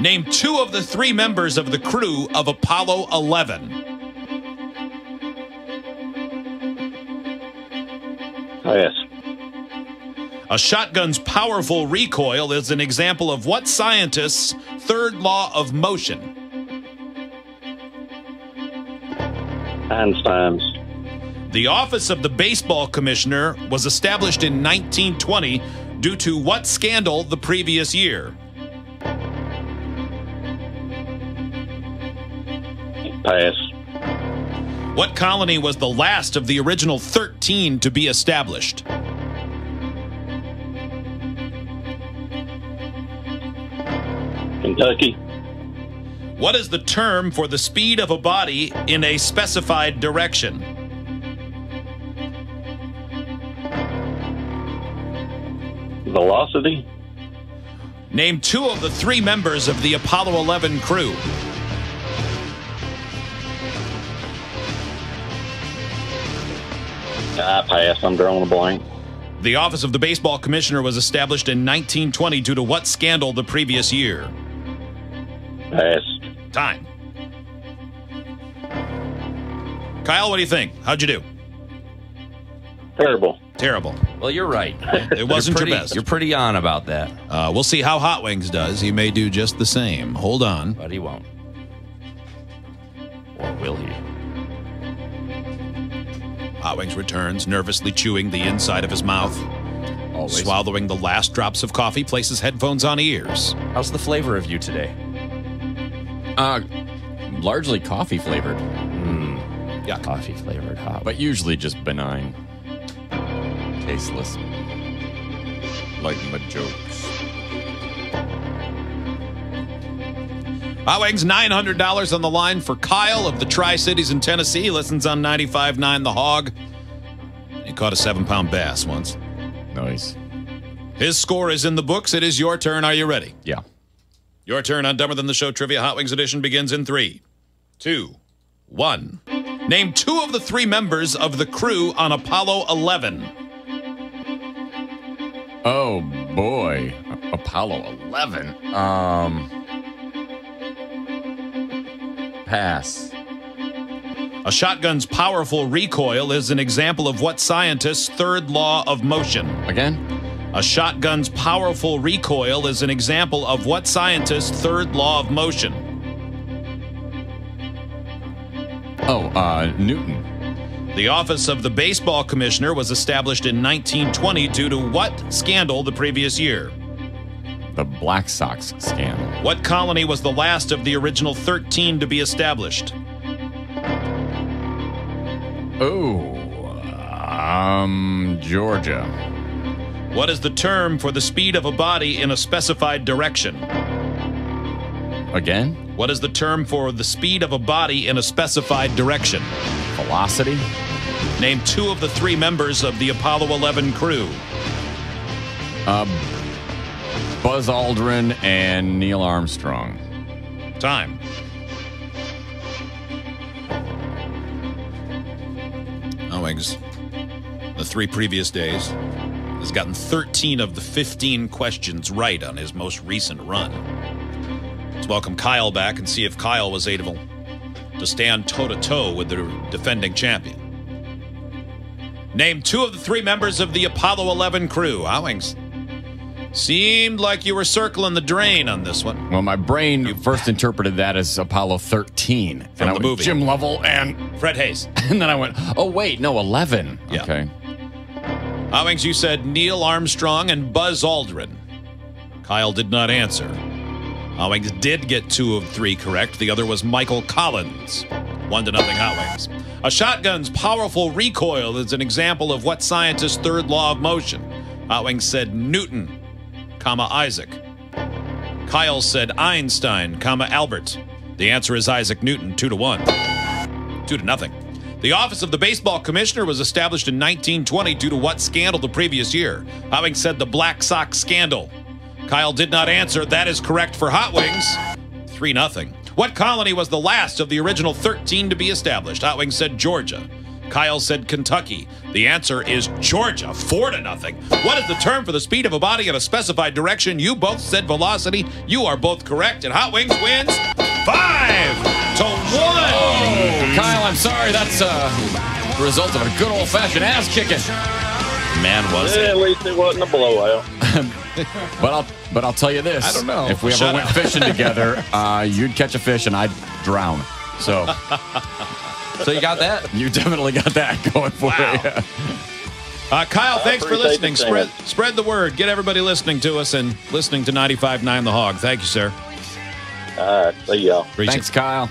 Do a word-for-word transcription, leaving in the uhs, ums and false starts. Name two of the three members of the crew of Apollo eleven. Pass. A shotgun's powerful recoil is an example of what scientist's third law of motion? Einstein's. The office of the baseball commissioner was established in nineteen twenty due to what scandal the previous year? Pass. What colony was the last of the original thirteen to be established? Kentucky. What is the term for the speed of a body in a specified direction? Velocity. Name two of the three members of the Apollo eleven crew. I pass. I'm drawing a blank. The office of the baseball commissioner was established in nineteen twenty due to what scandal the previous year? Pass. Time. Kyle, what do you think? How'd you do? Terrible. Terrible. Well, you're right. It wasn't pretty, your best. You're pretty on about that. Uh, we'll see how Hot Wings does. He may do just the same. Hold on. But he won't. Or will he? Hot Wings returns, nervously chewing the inside of his mouth. Always. Swallowing the last drops of coffee, places headphones on ears. How's the flavor of you today? Uh, largely coffee flavored. Mm. Yeah, coffee flavored hot. But usually just benign. Tasteless. Like my jokes. Hot Wings, nine hundred dollars on the line for Kyle of the Tri-Cities in Tennessee. He listens on ninety-five point nine the hog. He caught a seven pound bass once. Nice. His score is in the books. It is your turn. Are you ready? Yeah. Your turn on Dumber Than the Show Trivia. Hot Wings edition begins in three, two, one. Name two of the three members of the crew on Apollo eleven. Oh, boy. Apollo eleven. Um... Pass. A shotgun's powerful recoil is an example of what scientist's third law of motion? Again? A shotgun's powerful recoil is an example of what scientist's third law of motion? Oh, uh, Newton. The office of the baseball commissioner was established in nineteen twenty due to what scandal the previous year? The Black Sox scandal. What colony was the last of the original thirteen to be established? Oh, um, Georgia. What is the term for the speed of a body in a specified direction? Again? What is the term for the speed of a body in a specified direction? Velocity. Name two of the three members of the Apollo eleven crew. Um... Buzz Aldrin and Neil Armstrong. Time. Oh, eggs. The three previous days has gotten thirteen of the fifteen questions right on his most recent run. Let's welcome Kyle back and see if Kyle was able to stand toe-to-toe with the defending champion. Name two of the three members of the Apollo eleven crew. Owings. Seemed like you were circling the drain on this one. Well, my brain you first interpreted that as Apollo thirteen. From and I the went, movie. Jim Lovell and... Fred Hayes. And then I went, oh, wait, no, eleven. Yeah. Okay. Owings, you said Neil Armstrong and Buzz Aldrin. Kyle did not answer. Owings did get two of three correct. The other was Michael Collins. One to nothing, Owings. A shotgun's powerful recoil is an example of what scientist's third law of motion? Owings said Newton. Comma Isaac. Kyle said Einstein, comma Albert. The answer is Isaac Newton, two to one. Two to nothing. The office of the baseball commissioner was established in nineteen twenty due to what scandal the previous year? Hot Wings said the Black Sox scandal. Kyle did not answer. That is correct for Hot Wings. Three nothing. What colony was the last of the original thirteen to be established? Hot Wings said Georgia. Kyle said Kentucky. The answer is Georgia, four to nothing. What is the term for the speed of a body in a specified direction? You both said velocity. You are both correct, and Hot Wings wins five to one. Oh, Kyle, I'm sorry. That's uh, the result of a good old-fashioned ass kicking. Man, was yeah, it? At least it wasn't a blowout. But I'll but I'll tell you this. I don't know. If we ever Shut went up. fishing together, uh, you'd catch a fish and I'd drown. So, so you got that? You definitely got that going for wow. you. Yeah. Uh, Kyle, I thanks for listening. Spread spread the word. Get everybody listening to us and listening to ninety-five point nine The Hog. Thank you, sir. All right. See y'all. Thanks, it. Kyle.